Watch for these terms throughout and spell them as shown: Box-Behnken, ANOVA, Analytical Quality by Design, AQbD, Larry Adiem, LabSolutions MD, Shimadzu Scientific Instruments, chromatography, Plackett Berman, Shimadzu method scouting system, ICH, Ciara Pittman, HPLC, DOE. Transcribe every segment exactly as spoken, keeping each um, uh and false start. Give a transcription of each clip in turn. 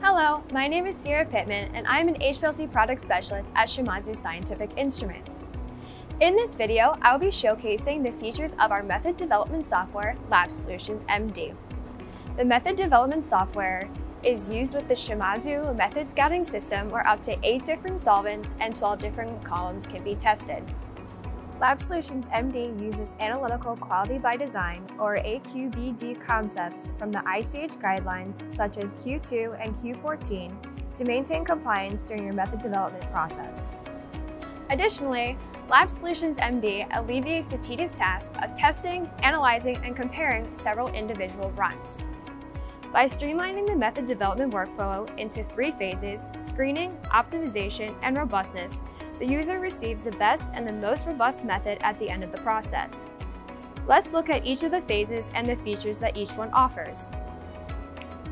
Hello, my name is Ciara Pittman and I'm an H P L C product specialist at Shimadzu Scientific Instruments. In this video, I'll be showcasing the features of our method development software, LabSolutions M D. The method development software is used with the Shimadzu method scouting system where up to eight different solvents and twelve different columns can be tested. LabSolutions M D uses analytical quality by design, or A Q b D, concepts from the I C H guidelines such as Q two and Q fourteen to maintain compliance during your method development process. Additionally, LabSolutions M D alleviates the tedious task of testing, analyzing, and comparing several individual runs. By streamlining the method development workflow into three phases, screening, optimization, and robustness, the user receives the best and the most robust method at the end of the process. Let's look at each of the phases and the features that each one offers.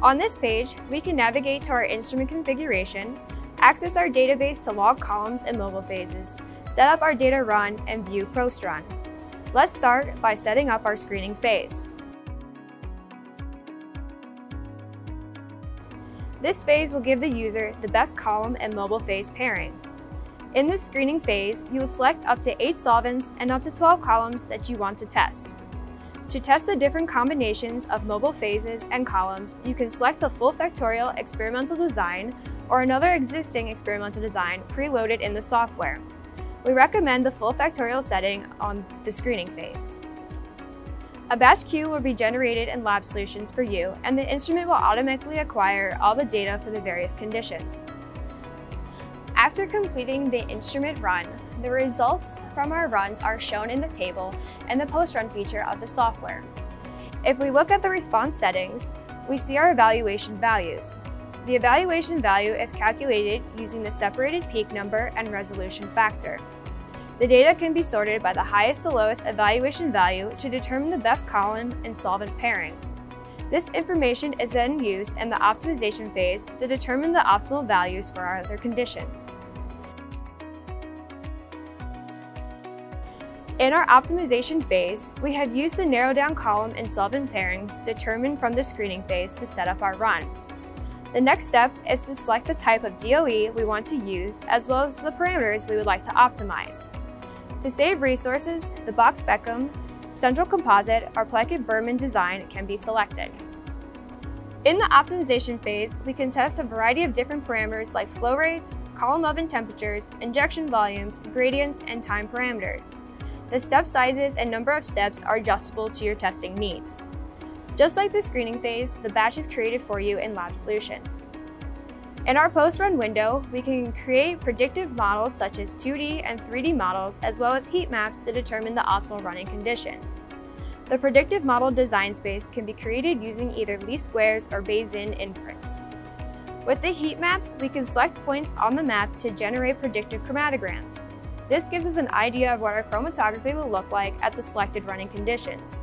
On this page, we can navigate to our instrument configuration, access our database to log columns and mobile phases, set up our data run, and view post run. Let's start by setting up our screening phase. This phase will give the user the best column and mobile phase pairing. In this screening phase, you will select up to eight solvents and up to twelve columns that you want to test. To test the different combinations of mobile phases and columns, you can select the full factorial experimental design or another existing experimental design preloaded in the software. We recommend the full factorial setting on the screening phase. A batch queue will be generated in LabSolutions for you, and the instrument will automatically acquire all the data for the various conditions. After completing the instrument run, the results from our runs are shown in the table and the post-run feature of the software. If we look at the response settings, we see our evaluation values. The evaluation value is calculated using the separated peak number and resolution factor. The data can be sorted by the highest to lowest evaluation value to determine the best column and solvent pairing. This information is then used in the optimization phase to determine the optimal values for our other conditions. In our optimization phase, we have used the narrow down column and solvent pairings determined from the screening phase to set up our run. The next step is to select the type of D O E we want to use as well as the parameters we would like to optimize. To save resources, the Box-Behnken, Central Composite, or Plackett Berman design can be selected. In the optimization phase, we can test a variety of different parameters like flow rates, column oven temperatures, injection volumes, gradients, and time parameters. The step sizes and number of steps are adjustable to your testing needs. Just like the screening phase, the batch is created for you in LabSolutions. In our post-run window, we can create predictive models such as two D and three D models as well as heat maps to determine the optimal running conditions. The predictive model design space can be created using either least squares or Bayesian inference. With the heat maps, we can select points on the map to generate predictive chromatograms. This gives us an idea of what our chromatography will look like at the selected running conditions.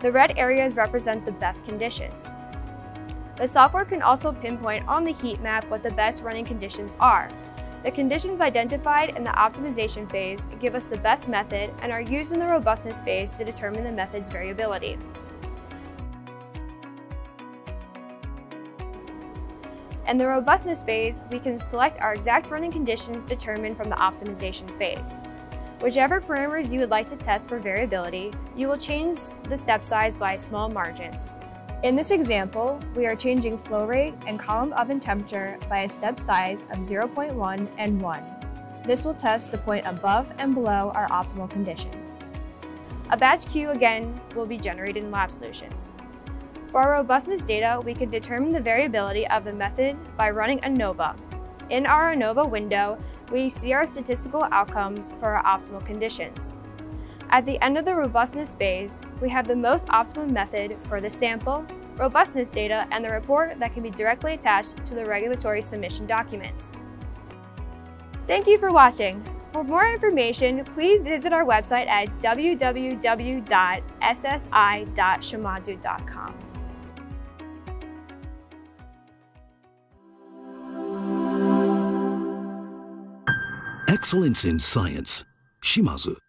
The red areas represent the best conditions. The software can also pinpoint on the heat map what the best running conditions are. The conditions identified in the optimization phase give us the best method and are used in the robustness phase to determine the method's variability. In the robustness phase, we can select our exact running conditions determined from the optimization phase. Whichever parameters you would like to test for variability, you will change the step size by a small margin. In this example, we are changing flow rate and column oven temperature by a step size of zero point one and one. This will test the point above and below our optimal condition. A batch queue again will be generated in LabSolutions. For our robustness data, we can determine the variability of the method by running ANOVA. In our ANOVA window, we see our statistical outcomes for our optimal conditions. At the end of the robustness phase, we have the most optimal method for the sample, robustness data, and the report that can be directly attached to the regulatory submission documents. Thank you for watching. For more information, please visit our website at w w w dot s s i dot shimadzu dot com. Excellence in Science, Shimadzu.